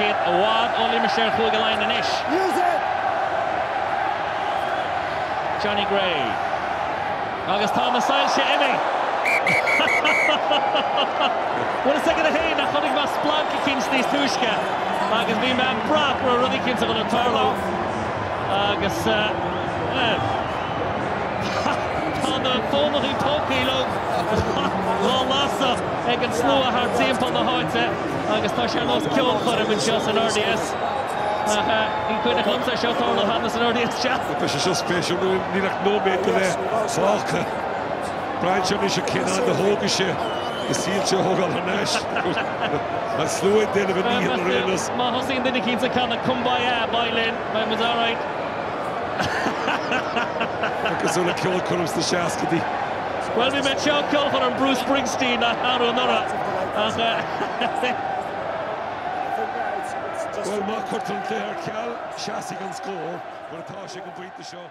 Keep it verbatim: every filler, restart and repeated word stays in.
الشوط عواد اولي مشان خوي قلاين نيش جوني غراي اغاس توماس ساينشي امي ونسكن الحين اخذك مع سبلانكي كينستي سوشكا اغاس بين بام براك ورودي كينسي غلو تارلو اغاس Panda formerly Toki look Lolasa they can slow her team on the height I guess Tasha lost kill for him in just an R D S he could have comes a shot on the Hannes and R D S chat this is so special ni nach no meter Sorge Breitsche Kinder der hogische gezielt so hoch an Nash was slow it then wenn die drin ist man hat sehen die Kinder kann kommen bei Bailen bei was all right Kazula Kill comes to Shasky. Well, we met Joe Culver and Bruce Springsteen at Harunara. Well, Mark Hutton there, Cal, Shasky can score, but Tasha can beat the show.